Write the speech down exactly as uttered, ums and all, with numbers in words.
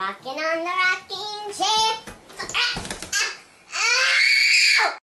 Rockin' on the rocking chair.